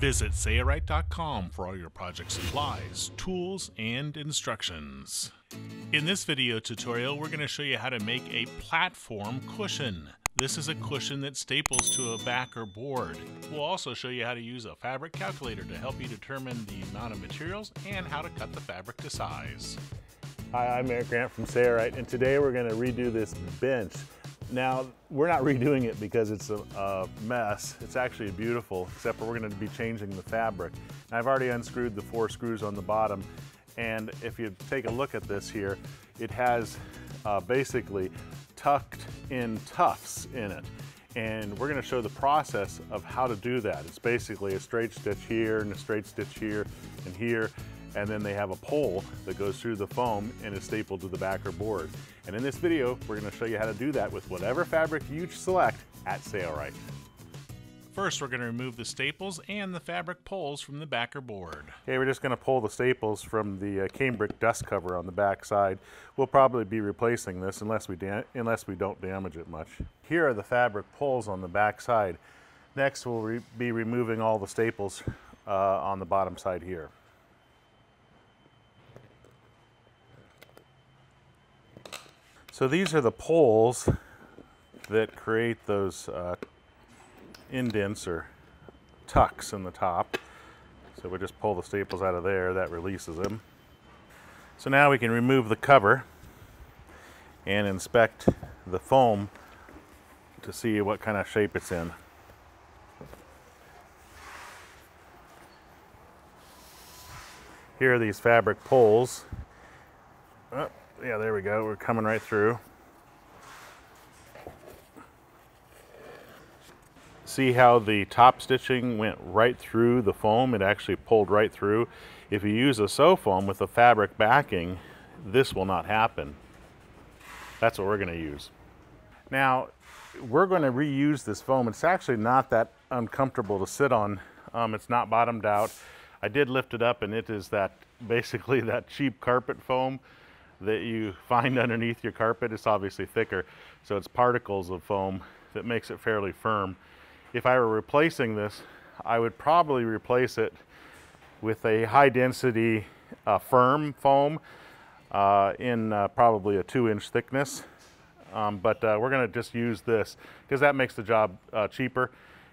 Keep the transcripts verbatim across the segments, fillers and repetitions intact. Visit Sailrite dot com for all your project supplies, tools, and instructions. In this video tutorial, we're going to show you how to make a platform cushion. This is a cushion that staples to a back or board. We'll also show you how to use a fabric calculator to help you determine the amount of materials and how to cut the fabric to size. Hi, I'm Eric Grant from Sailrite, and today we're going to redo this bench. Now, we're not redoing it because it's a, a mess. It's actually beautiful, except for we're going to be changing the fabric. And I've already unscrewed the four screws on the bottom, and if you take a look at this here, it has uh, basically tucked in tufts in it. And we're going to show the process of how to do that. It's basically a straight stitch here and a straight stitch here and here. And then they have a pole that goes through the foam and is stapled to the back or board. And in this video, we're going to show you how to do that with whatever fabric you select at Sailrite. First, we're going to remove the staples and the fabric poles from the back or board. Okay, we're just going to pull the staples from the uh, cambric dust cover on the back side. We'll probably be replacing this unless we da unless we don't damage it much. Here are the fabric poles on the back side. Next, we'll re be removing all the staples uh, on the bottom side here. So these are the poles that create those uh, indents or tucks in the top. So we just pull the staples out of there, that releases them. So now we can remove the cover and inspect the foam to see what kind of shape it's in. Here are these fabric poles. Oh. Yeah, there we go. We're coming right through. See how the top stitching went right through the foam? It actually pulled right through. If you use a sew foam with a fabric backing, this will not happen. That's what we're going to use. Now, we're going to reuse this foam. It's actually not that uncomfortable to sit on. Um, it's not bottomed out. I did lift it up, and it is that basically that cheap carpet foam that you find underneath your carpet. It's obviously thicker, so it's particles of foam that makes it fairly firm. If I were replacing this, I would probably replace it with a high density uh, firm foam uh, in uh, probably a two inch thickness. Um, but uh, we're gonna just use this because that makes the job uh, cheaper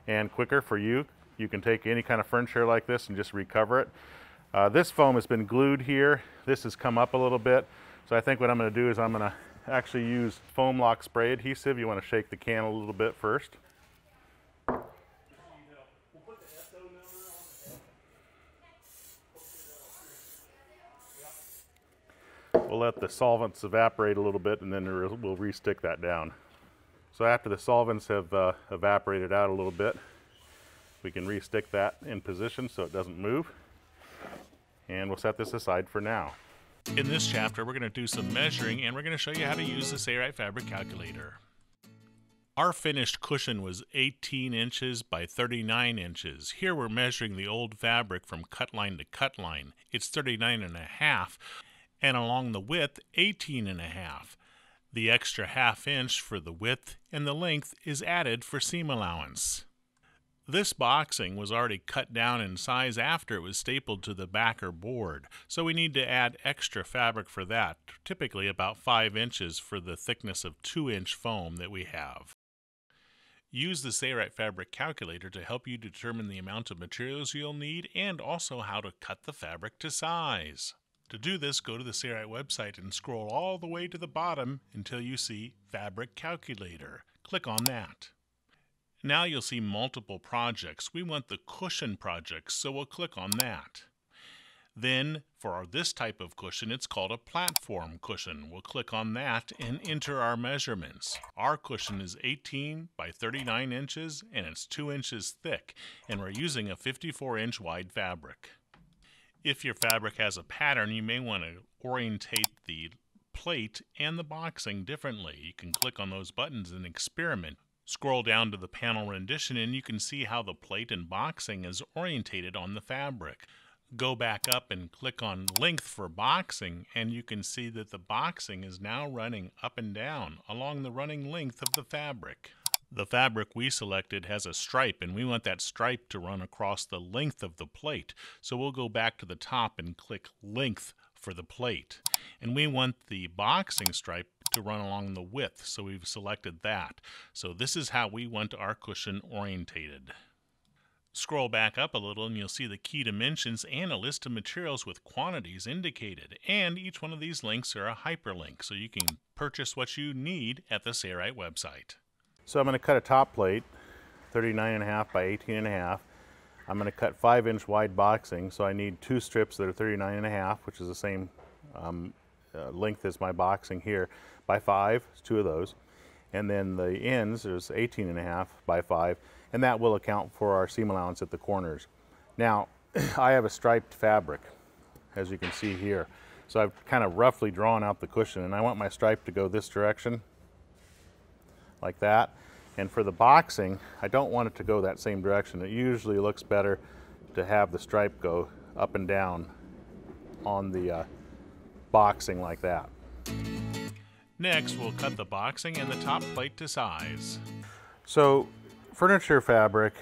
and quicker for you. You can take any kind of furniture like this and just recover it. Uh, this foam has been glued here. This has come up a little bit. So I think what I'm going to do is I'm going to actually use Foam Lock spray adhesive. You want to shake the can a little bit first. We'll let the solvents evaporate a little bit, and then we'll re-stick that down. So after the solvents have uh, evaporated out a little bit, we can re-stick that in position so it doesn't move. And we'll set this aside for now. In this chapter, we're going to do some measuring, and we're going to show you how to use the Sailrite fabric calculator. Our finished cushion was eighteen inches by thirty-nine inches. Here we're measuring the old fabric from cut line to cut line. It's thirty-nine and a half, and along the width, eighteen and a half. The extra half inch for the width and the length is added for seam allowance. This boxing was already cut down in size after it was stapled to the back or board, so we need to add extra fabric for that, typically about five inches for the thickness of two inch foam that we have. Use the Sailrite fabric calculator to help you determine the amount of materials you'll need and also how to cut the fabric to size. To do this, go to the Sailrite website and scroll all the way to the bottom until you see Fabric Calculator. Click on that. Now you'll see multiple projects. We want the cushion project, so we'll click on that. Then, for our, this type of cushion, it's called a platform cushion. We'll click on that and enter our measurements. Our cushion is eighteen by thirty-nine inches, and it's two inches thick, and we're using a fifty-four inch wide fabric. If your fabric has a pattern, you may want to orientate the plate and the boxing differently. You can click on those buttons and experiment. Scroll down to the panel rendition and you can see how the plate and boxing is orientated on the fabric. Go back up and click on length for boxing, and you can see that the boxing is now running up and down along the running length of the fabric. the fabric we selected has a stripe, and we want that stripe to run across the length of the plate. So we'll go back to the top and click length for the plate. And we want the boxing stripe to run along the width, so we've selected that. So this is how we want our cushion orientated. Scroll back up a little and you'll see the key dimensions and a list of materials with quantities indicated. And each one of these links are a hyperlink, so you can purchase what you need at the Sailrite website. So I'm going to cut a top plate, thirty-nine and a half by eighteen and a half. I'm going to cut five inch wide boxing, so I need two strips that are thirty-nine and a half, which is the same um, uh, length as my boxing here, by five, two of those. And then the ends, there's eighteen and a half by five, and that will account for our seam allowance at the corners. Now, I have a striped fabric, as you can see here. So I've kind of roughly drawn out the cushion, and I want my stripe to go this direction, like that. And for the boxing, I don't want it to go that same direction. It usually looks better to have the stripe go up and down on the uh, boxing like that. Next, we'll cut the boxing and the top plate to size. So furniture fabric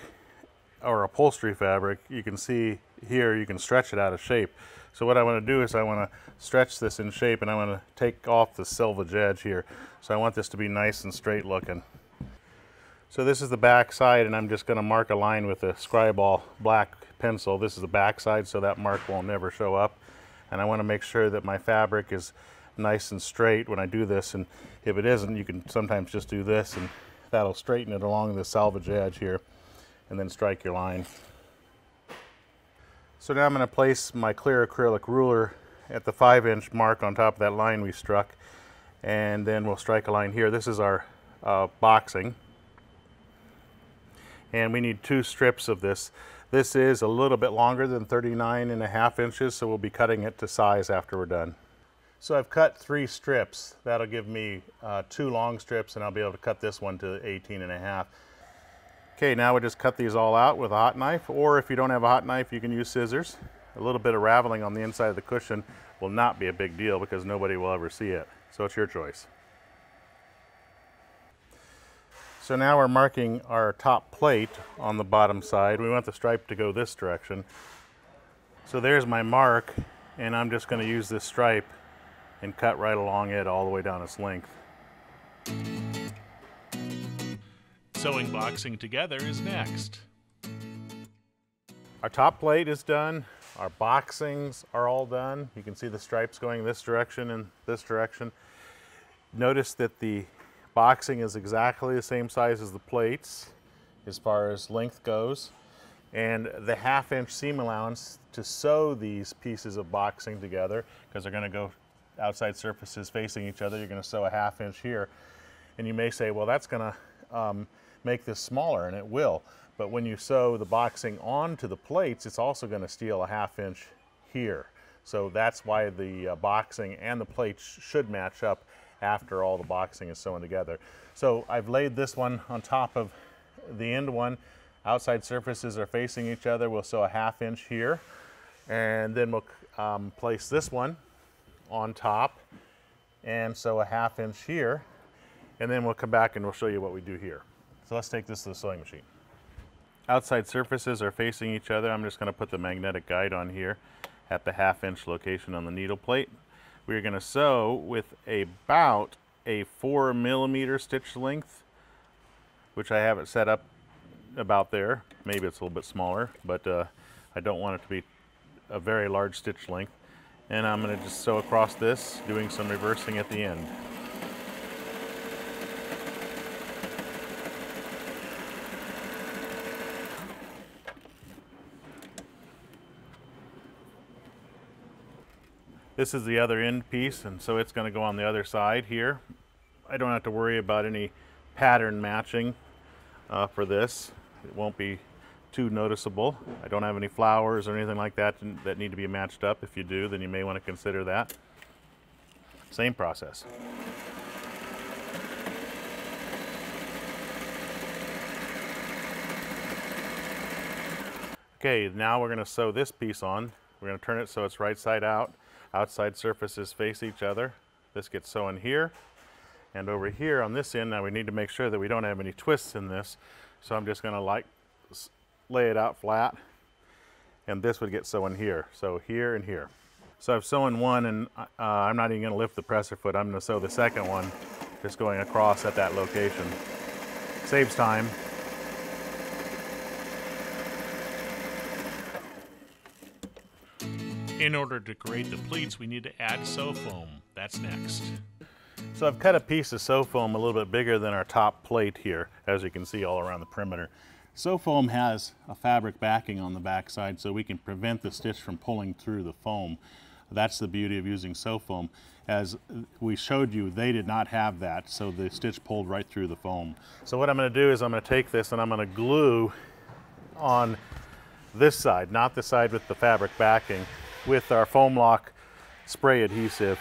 or upholstery fabric, you can see here, you can stretch it out of shape. So what I want to do is I want to stretch this in shape, and I want to take off the selvage edge here. So I want this to be nice and straight looking. So this is the back side, and I'm just going to mark a line with a Scry-Ball black pencil. This is the back side, so that mark will never show up. And I want to make sure that my fabric is nice and straight when I do this, and if it isn't, you can sometimes just do this, and that'll straighten it along the selvage edge here, and then strike your line. So now I'm going to place my clear acrylic ruler at the five inch mark on top of that line we struck, and then we'll strike a line here. This is our uh, boxing. And we need two strips of this. This is a little bit longer than thirty-nine and a half inches, so we'll be cutting it to size after we're done. So I've cut three strips. That'll give me uh, two long strips, and I'll be able to cut this one to eighteen and a half. Okay, now we just cut these all out with a hot knife, or if you don't have a hot knife, you can use scissors. A little bit of raveling on the inside of the cushion will not be a big deal because nobody will ever see it. So it's your choice. So now we're marking our top plate on the bottom side. We want the stripe to go this direction. So there's my mark, and I'm just going to use this stripe and cut right along it all the way down its length. Sewing boxing together is next. Our top plate is done. Our boxings are all done. You can see the stripes going this direction and this direction. Notice that the boxing is exactly the same size as the plates as far as length goes, and the half inch seam allowance to sew these pieces of boxing together, because they're going to go outside surfaces facing each other. You're going to sew a half inch here, and you may say, well, that's going to um, make this smaller, and it will, but when you sew the boxing onto the plates, it's also going to steal a half inch here. So that's why the uh, boxing and the plates should match up after all the boxing is sewn together. So I've laid this one on top of the end one. Outside surfaces are facing each other. We'll sew a half inch here, and then we'll um, place this one on top and sew a half inch here, and then we'll come back and we'll show you what we do here. So let's take this to the sewing machine. Outside surfaces are facing each other. I'm just going to put the magnetic guide on here at the half inch location on the needle plate. We're going to sew with about a four millimeter stitch length, which I have it set up about there. Maybe it's a little bit smaller, but uh, I don't want it to be a very large stitch length. And I'm going to just sew across this, doing some reversing at the end. This is the other end piece, and so it's going to go on the other side here. I don't have to worry about any pattern matching uh, for this. It won't be too noticeable. I don't have any flowers or anything like that that need to be matched up. If you do, then you may want to consider that. Same process. Okay, now we're going to sew this piece on. We're going to turn it so it's right side out. Outside surfaces face each other. This gets sewn here, And over here on this end, now we need to make sure that we don't have any twists in this. So I'm just gonna like lay it out flat, and this would get sewn here. So here and here. So I've sewn one, and uh, I'm not even gonna lift the presser foot. I'm gonna sew the second one, just going across at that location. Saves time. In order to grade the pleats, we need to add sew foam. That's next. So I've cut a piece of sew foam a little bit bigger than our top plate here, as you can see all around the perimeter. Sew foam has a fabric backing on the back side, so we can prevent the stitch from pulling through the foam. That's the beauty of using sew foam. As we showed you, they did not have that, so the stitch pulled right through the foam. So what I'm gonna do is I'm gonna take this and I'm gonna glue on this side, not the side with the fabric backing, with our Foam Lock spray adhesive.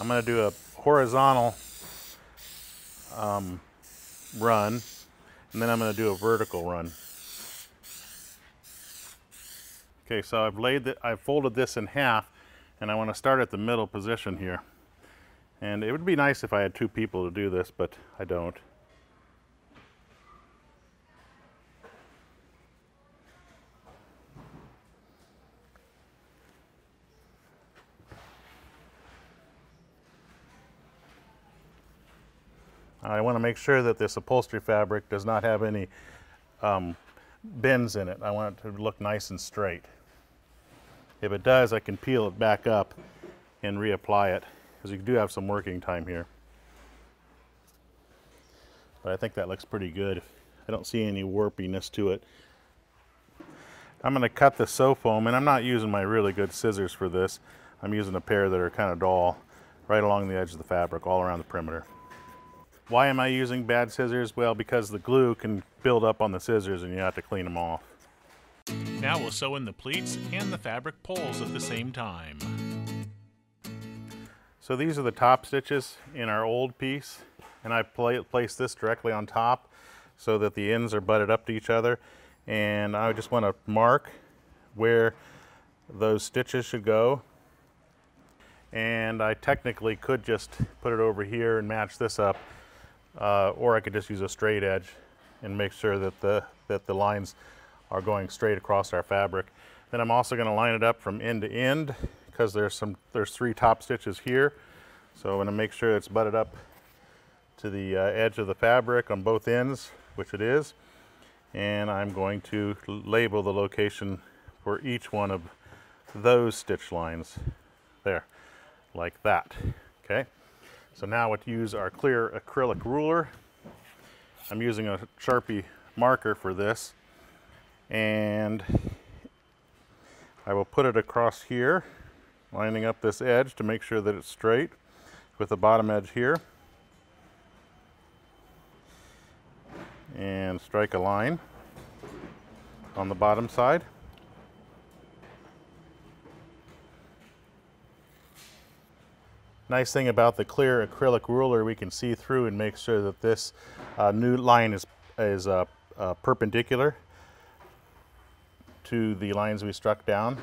I'm going to do a horizontal um, run, and then I'm going to do a vertical run. Okay, so I've laid the, I've folded this in half, and I want to start at the middle position here. And it would be nice if I had two people to do this, but I don't. I want to make sure that this upholstery fabric does not have any um, bends in it. I want it to look nice and straight. If it does, I can peel it back up and reapply it, because you do have some working time here. But I think that looks pretty good. I don't see any warpiness to it. I'm going to cut the sew foam, and I'm not using my really good scissors for this. I'm using a pair that are kind of dull, right along the edge of the fabric, all around the perimeter. Why am I using bad scissors? Well, because the glue can build up on the scissors and you have to clean them off. Now we'll sew in the pleats and the fabric poles at the same time. So these are the top stitches in our old piece, and I place this directly on top so that the ends are butted up to each other. And I just want to mark where those stitches should go. And I technically could just put it over here and match this up. Uh, or I could just use a straight edge and make sure that the, that the lines are going straight across our fabric. Then I'm also going to line it up from end to end, because there's, some, there's three top stitches here. So I'm going to make sure it's butted up to the uh, edge of the fabric on both ends, which it is. And I'm going to label the location for each one of those stitch lines there, like that. Okay. So now we'll use our clear acrylic ruler. I'm using a Sharpie marker for this, and I will put it across here, lining up this edge to make sure that it's straight with the bottom edge here, and strike a line on the bottom side. Nice thing about the clear acrylic ruler, we can see through and make sure that this uh, new line is, is uh, uh, perpendicular to the lines we struck down.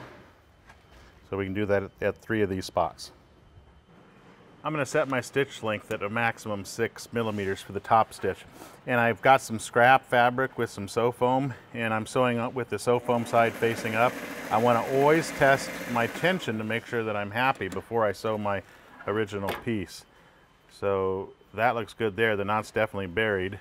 So we can do that at, at three of these spots. I'm going to set my stitch length at a maximum six millimeters for the top stitch. And I've got some scrap fabric with some sew foam, and I'm sewing up with the sew foam side facing up. I want to always test my tension to make sure that I'm happy before I sew my original piece. So that looks good there. The knot's definitely buried,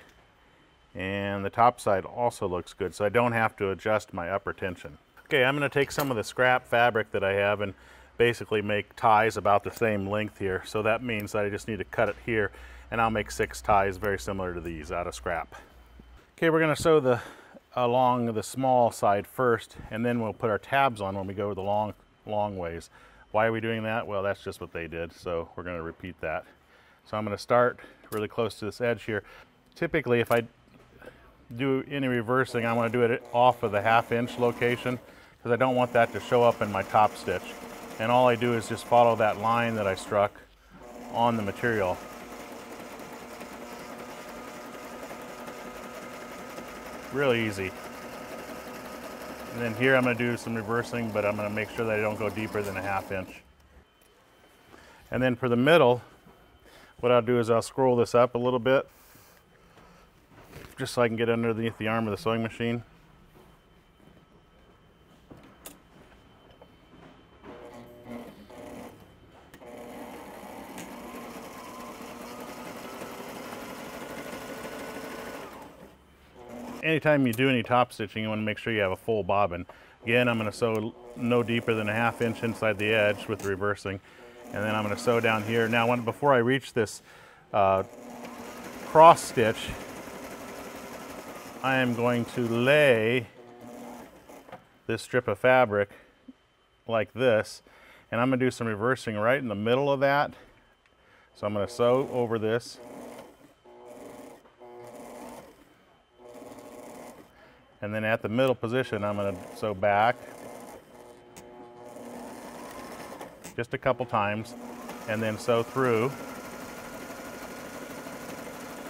and the top side also looks good, so I don't have to adjust my upper tension. Okay, I'm going to take some of the scrap fabric that I have and basically make ties about the same length here. So that means that I just need to cut it here, and I'll make six ties very similar to these out of scrap. Okay, we're going to sew the along the small side first, and then we'll put our tabs on when we go the long long ways. Why are we doing that? Well, that's just what they did, so we're going to repeat that. So I'm going to start really close to this edge here. Typically, if I do any reversing, I want to do it off of the half inch location, because I don't want that to show up in my top stitch. And all I do is just follow that line that I struck on the material. Really easy. And then here I'm going to do some reversing, but I'm going to make sure that I don't go deeper than a half inch. And then for the middle, what I'll do is I'll scroll this up a little bit, just so I can get underneath the arm of the sewing machine. Anytime you do any top stitching, you want to make sure you have a full bobbin. Again, I'm going to sew no deeper than a half inch inside the edge with the reversing, and then I'm going to sew down here. Now, when, before I reach this uh, cross stitch, I am going to lay this strip of fabric like this, and I'm going to do some reversing right in the middle of that. So I'm going to sew over this. And then at the middle position, I'm going to sew back just a couple times and then sew through.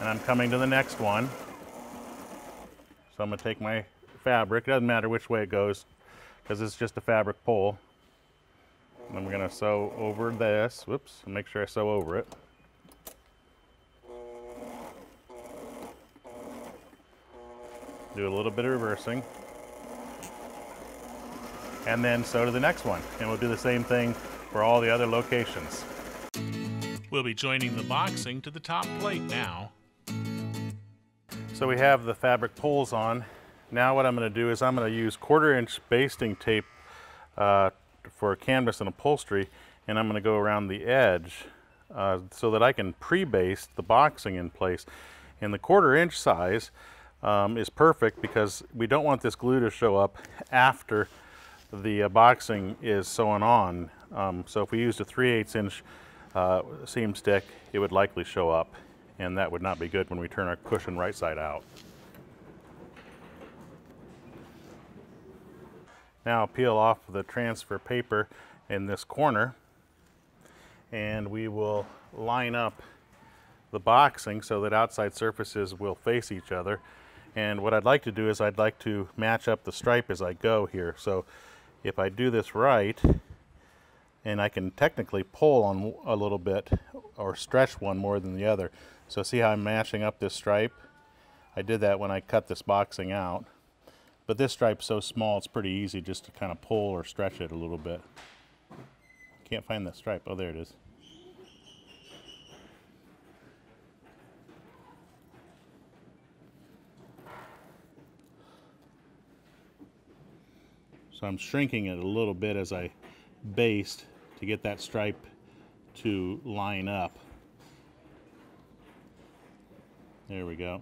And I'm coming to the next one. So I'm going to take my fabric, it doesn't matter which way it goes because it's just a fabric pole. And I'm going to sew over this, whoops, make sure I sew over it. Do a little bit of reversing, and then sew to the next one. And we'll do the same thing for all the other locations. We'll be joining the boxing to the top plate now. So we have the fabric poles on. Now what I'm going to do is I'm going to use quarter inch basting tape uh, for canvas and upholstery, and I'm going to go around the edge uh, so that I can pre-baste the boxing in place. In the quarter inch size, Um, is perfect because we don't want this glue to show up after the uh, boxing is sewn on. Um, so if we used a three eighths inch uh, seam stick, it would likely show up, and that would not be good when we turn our cushion right side out. Now peel off the transfer paper in this corner, and we will line up the boxing so that outside surfaces will face each other. And what I'd like to do is I'd like to match up the stripe as I go here. So if I do this right, and I can technically pull on a little bit or stretch one more than the other. So see how I'm matching up this stripe? I did that when I cut this boxing out. But this stripe's so small, it's pretty easy just to kind of pull or stretch it a little bit. Can't find the stripe. Oh, there it is. So I'm shrinking it a little bit as I baste to get that stripe to line up. There we go.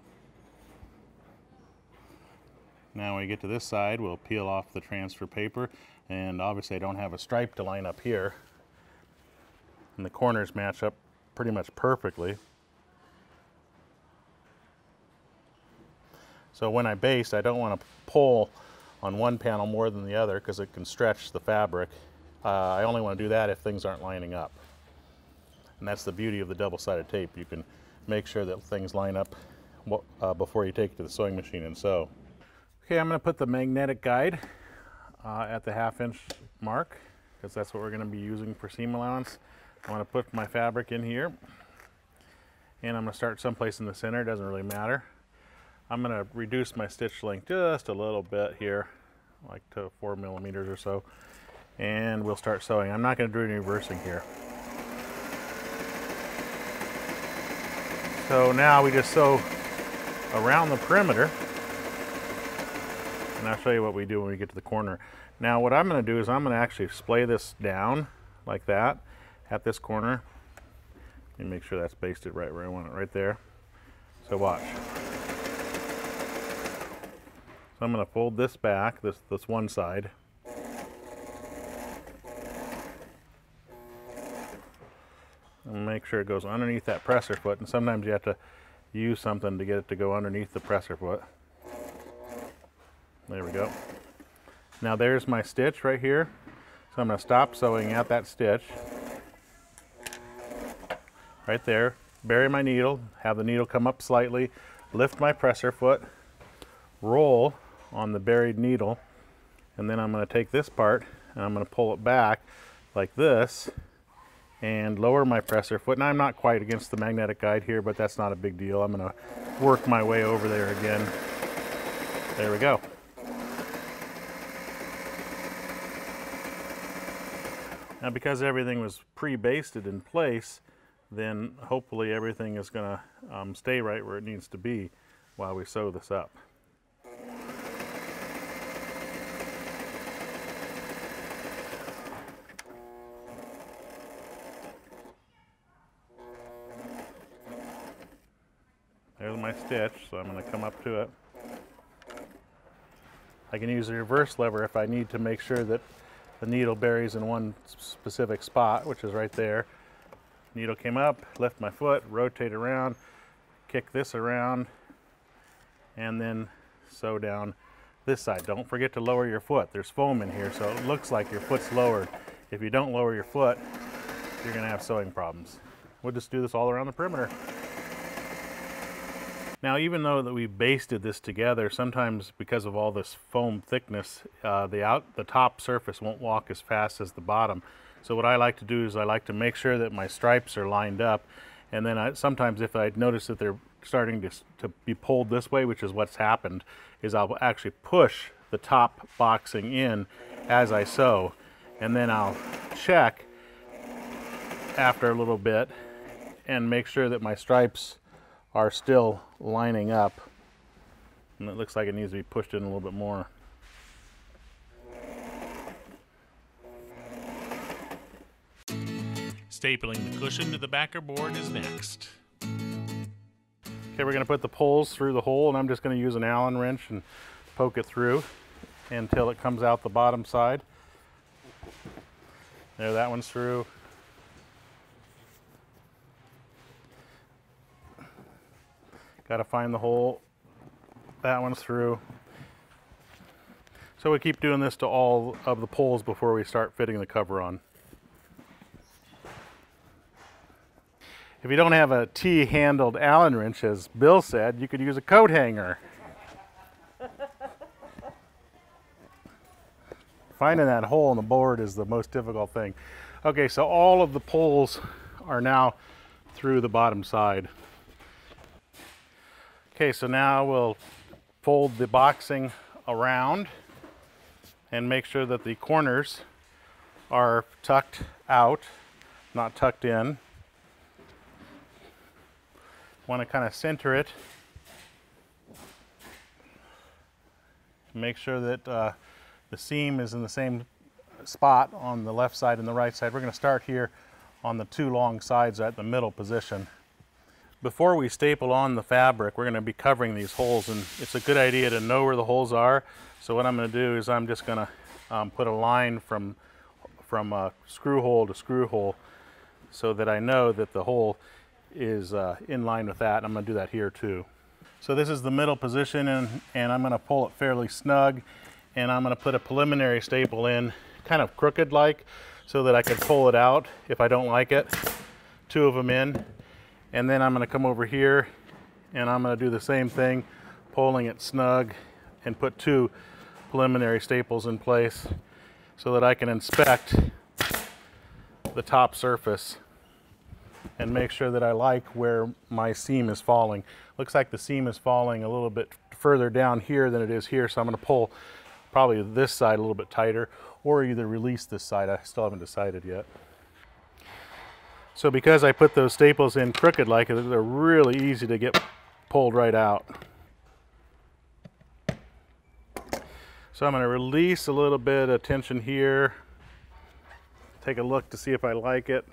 Now when we get to this side, we'll peel off the transfer paper, and obviously I don't have a stripe to line up here. And the corners match up pretty much perfectly. So when I baste, I don't want to pull on one panel more than the other because it can stretch the fabric. Uh, I only want to do that if things aren't lining up. And that's the beauty of the double-sided tape. You can make sure that things line up uh, before you take it to the sewing machine and sew. Okay, I'm going to put the magnetic guide uh, at the half-inch mark because that's what we're going to be using for seam allowance. I'm going to put my fabric in here, and I'm going to start someplace in the center. It doesn't really matter. I'm going to reduce my stitch length just a little bit here, like to four millimeters or so, and we'll start sewing. I'm not going to do any reversing here. So now we just sew around the perimeter, and I'll show you what we do when we get to the corner. Now what I'm going to do is I'm going to actually splay this down like that at this corner. Let me make sure that's basted right where I want it, right there. So watch. So I'm going to fold this back, this, this one side. And make sure it goes underneath that presser foot, and sometimes you have to use something to get it to go underneath the presser foot. There we go. Now there's my stitch right here. So I'm going to stop sewing at that stitch. Right there. Bury my needle, have the needle come up slightly, lift my presser foot, roll on the buried needle, and then I'm going to take this part and I'm going to pull it back like this and lower my presser foot. And I'm not quite against the magnetic guide here, but that's not a big deal. I'm going to work my way over there again. There we go. Now, because everything was pre-basted in place, then hopefully everything is going to um, stay right where it needs to be while we sew this up. There's my stitch, so I'm going to come up to it. I can use the reverse lever if I need to make sure that the needle buries in one specific spot, which is right there. Needle came up, lift my foot, rotate around, kick this around, and then sew down this side. Don't forget to lower your foot. There's foam in here, so it looks like your foot's lowered. If you don't lower your foot, you're going to have sewing problems. We'll just do this all around the perimeter. Now, even though that we basted this together, sometimes because of all this foam thickness, uh, the out the top surface won't walk as fast as the bottom. So what I like to do is I like to make sure that my stripes are lined up, and then I, sometimes if I notice that they're starting to, to be pulled this way, which is what's happened, is I'll actually push the top boxing in as I sew, and then I'll check after a little bit and make sure that my stripes are still lining up, and it looks like it needs to be pushed in a little bit more. Stapling the cushion to the backer board is next. Okay, we're going to put the poles through the hole, and I'm just going to use an Allen wrench and poke it through until it comes out the bottom side. There, that one's through. Got to find the hole. That one's through. So we keep doing this to all of the poles before we start fitting the cover on. If you don't have a T-handled Allen wrench, as Bill said, you could use a coat hanger. Finding that hole in the board is the most difficult thing. Okay, so all of the poles are now through the bottom side. Okay, so now we'll fold the boxing around and make sure that the corners are tucked out, not tucked in. Want to kind of center it. Make sure that uh, the seam is in the same spot on the left side and the right side. We're going to start here on the two long sides at the middle position. Before we staple on the fabric, we're going to be covering these holes, and it's a good idea to know where the holes are. So what I'm going to do is I'm just going to um, put a line from, from uh, screw hole to screw hole so that I know that the hole is uh, in line with that. And I'm going to do that here too. So this is the middle position, and, and I'm going to pull it fairly snug, and I'm going to put a preliminary staple in, kind of crooked like, so that I can pull it out if I don't like it. Two of them in. And then I'm going to come over here and I'm going to do the same thing, pulling it snug, and put two preliminary staples in place so that I can inspect the top surface and make sure that I like where my seam is falling. Looks like the seam is falling a little bit further down here than it is here, so I'm going to pull probably this side a little bit tighter, or either release this side. I still haven't decided yet. So because I put those staples in crooked like, they're really easy to get pulled right out. So I'm going to release a little bit of tension here. Take a look to see if I like it.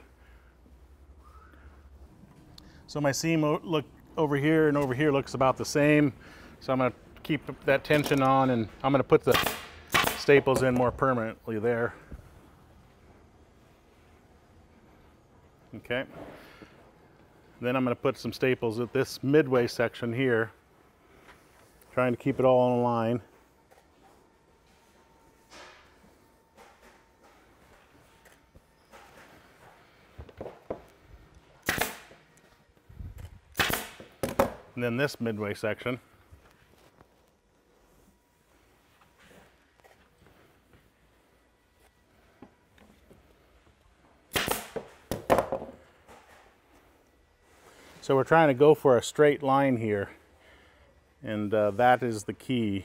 So my seam look over here and over here looks about the same. So I'm going to keep that tension on, and I'm going to put the staples in more permanently there. Okay, then I'm going to put some staples at this midway section here, trying to keep it all in line. And then this midway section. So we're trying to go for a straight line here, and uh, that is the key.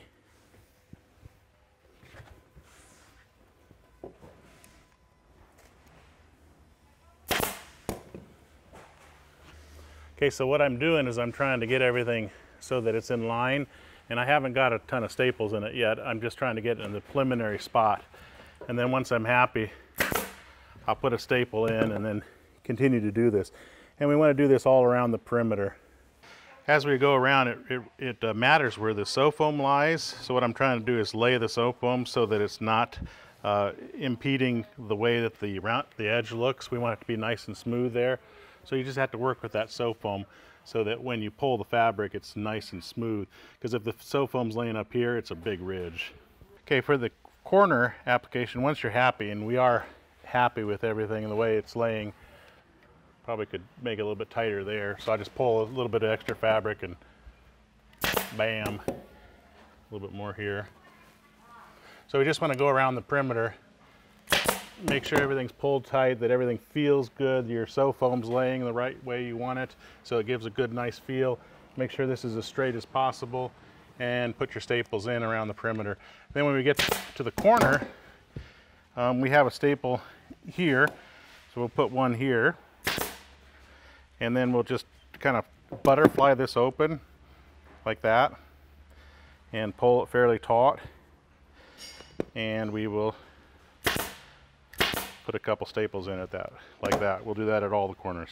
Okay, so what I'm doing is I'm trying to get everything so that it's in line, and I haven't got a ton of staples in it yet. I'm just trying to get it in the preliminary spot, and then once I'm happy, I'll put a staple in and then continue to do this. And we want to do this all around the perimeter. As we go around, it, it, it uh, matters where the sew foam lies. So what I'm trying to do is lay the sew foam so that it's not uh, impeding the way that the, round, the edge looks. We want it to be nice and smooth there. So you just have to work with that sew foam so that when you pull the fabric, it's nice and smooth. Because if the sew foam's laying up here, it's a big ridge. Okay, for the corner application, once you're happy, and we are happy with everything and the way it's laying, probably could make it a little bit tighter there. So I just pull a little bit of extra fabric and bam, a little bit more here. So we just want to go around the perimeter. Make sure everything's pulled tight, that everything feels good, your sew foam's laying the right way you want it, so it gives a good, nice feel. Make sure this is as straight as possible, and put your staples in around the perimeter. Then when we get to the corner, um, we have a staple here, so we'll put one here, and then we'll just kind of butterfly this open, like that, and pull it fairly taut, and we will put a couple staples in at that, like that. We'll do that at all the corners.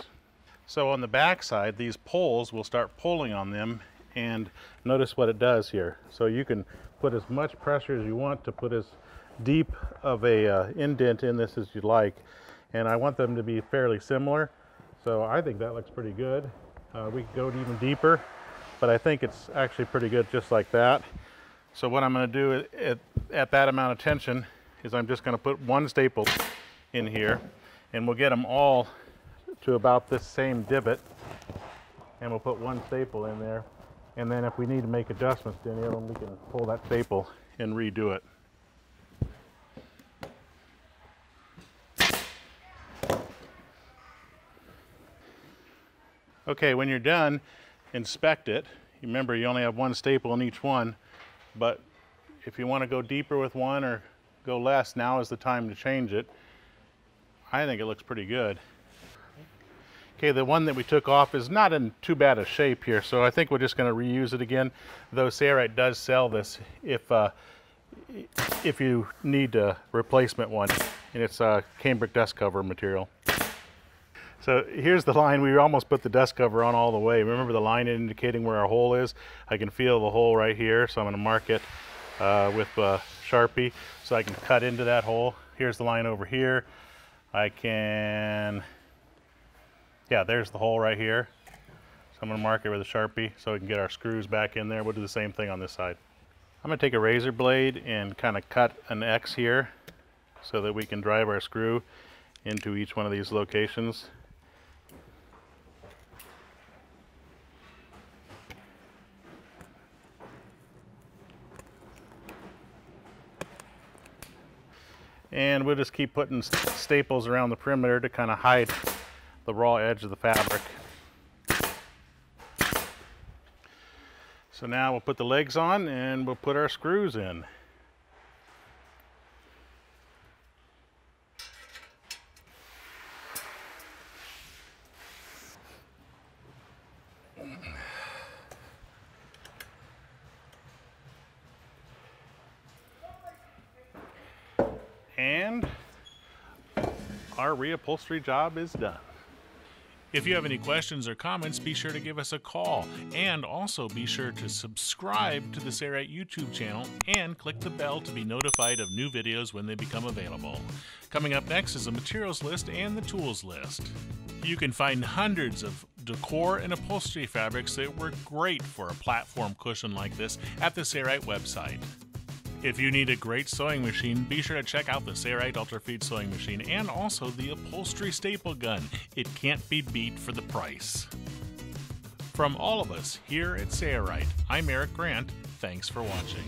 So on the back side, these poles, we'll start pulling on them, and notice what it does here. So you can put as much pressure as you want to, put as deep of a uh, indent in this as you'd like, and I want them to be fairly similar. So I think that looks pretty good. Uh, we could go even deeper, but I think it's actually pretty good just like that. So what I'm going to do at, at that amount of tension is I'm just going to put one staple in here, and we'll get them all to about this same divot, and we'll put one staple in there, and then if we need to make adjustments to any of them, we can pull that staple and redo it. Okay, when you're done, inspect it. Remember, you only have one staple in each one, but if you want to go deeper with one or go less, now is the time to change it. I think it looks pretty good. Okay, the one that we took off is not in too bad a shape here, so I think we're just going to reuse it again, though Sailrite does sell this if uh, if you need a replacement one, and it's a cambric dust cover material. So here's the line. We almost put the dust cover on all the way. Remember the line indicating where our hole is? I can feel the hole right here, so I'm going to mark it uh, with a Sharpie so I can cut into that hole. Here's the line over here. I can, yeah, there's the hole right here. So I'm gonna mark it with a Sharpie so we can get our screws back in there. We'll do the same thing on this side. I'm gonna take a razor blade and kind of cut an X here so that we can drive our screw into each one of these locations. And we'll just keep putting staples around the perimeter to kind of hide the raw edge of the fabric. So now we'll put the legs on and we'll put our screws in. And our reupholstery job is done. If you have any questions or comments, be sure to give us a call, and also be sure to subscribe to the Sailrite YouTube channel and click the bell to be notified of new videos when they become available. Coming up next is a materials list and the tools list. You can find hundreds of decor and upholstery fabrics that work great for a platform cushion like this at the Sailrite website. If you need a great sewing machine, be sure to check out the Sailrite Ultrafeed sewing machine and also the upholstery staple gun. It can't be beat for the price. From all of us here at Sailrite, I'm Eric Grant. Thanks for watching.